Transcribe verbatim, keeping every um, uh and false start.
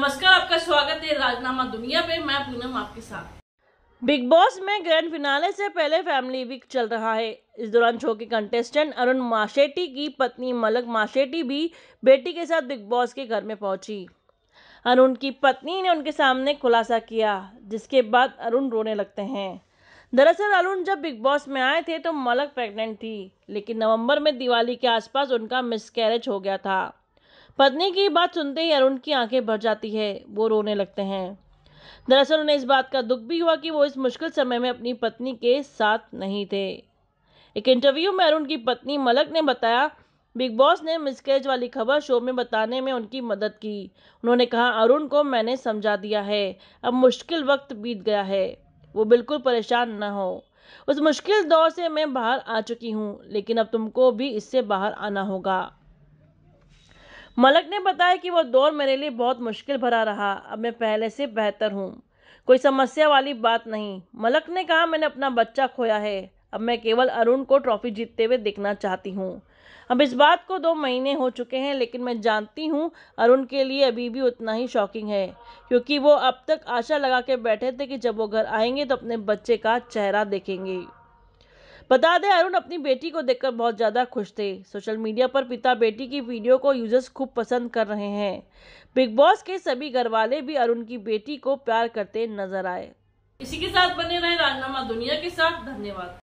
नमस्कार, आपका स्वागत है राजनामा दुनिया पे। मैं पूनम आपके साथ। बिग बॉस में ग्रैंड फिनाले से पहले फैमिली वीक चल रहा है। इस दौरान शो के कंटेस्टेंट अरुण मशेट्टी की पत्नी मलक मशेट्टी भी बेटी के साथ बिग बॉस के घर में पहुंची। अरुण की पत्नी ने उनके सामने खुलासा किया, जिसके बाद अरुण रोने लगते हैं। दरअसल अरुण जब बिग बॉस में आए थे तो मलक प्रेग्नेंट थी, लेकिन नवम्बर में दिवाली के आसपास उनका मिसकैरेज हो गया था। पत्नी की बात सुनते ही अरुण की आंखें भर जाती है, वो रोने लगते हैं। दरअसल उन्हें इस बात का दुख भी हुआ कि वो इस मुश्किल समय में अपनी पत्नी के साथ नहीं थे। एक इंटरव्यू में अरुण की पत्नी मलक ने बताया, बिग बॉस ने मिसकैरेज वाली खबर शो में बताने में उनकी मदद की। उन्होंने कहा, अरुण को मैंने समझा दिया है, अब मुश्किल वक्त बीत गया है, वो बिल्कुल परेशान ना हो। उस मुश्किल दौर से मैं बाहर आ चुकी हूँ, लेकिन अब तुमको भी इससे बाहर आना होगा। मलक ने बताया कि वो दौर मेरे लिए बहुत मुश्किल भरा रहा, अब मैं पहले से बेहतर हूँ, कोई समस्या वाली बात नहीं। मलक ने कहा, मैंने अपना बच्चा खोया है, अब मैं केवल अरुण को ट्रॉफी जीतते हुए देखना चाहती हूँ। अब इस बात को दो महीने हो चुके हैं, लेकिन मैं जानती हूँ अरुण के लिए अभी भी उतना ही शॉकिंग है, क्योंकि वो अब तक आशा लगा के बैठे थे कि जब वो घर आएंगे तो अपने बच्चे का चेहरा देखेंगे। बता दें, अरुण अपनी बेटी को देखकर बहुत ज़्यादा खुश थे। सोशल मीडिया पर पिता बेटी की वीडियो को यूजर्स खूब पसंद कर रहे हैं। बिग बॉस के सभी घरवाले भी अरुण की बेटी को प्यार करते नजर आए। इसी के साथ बने रहे राजनामा दुनिया के साथ। धन्यवाद।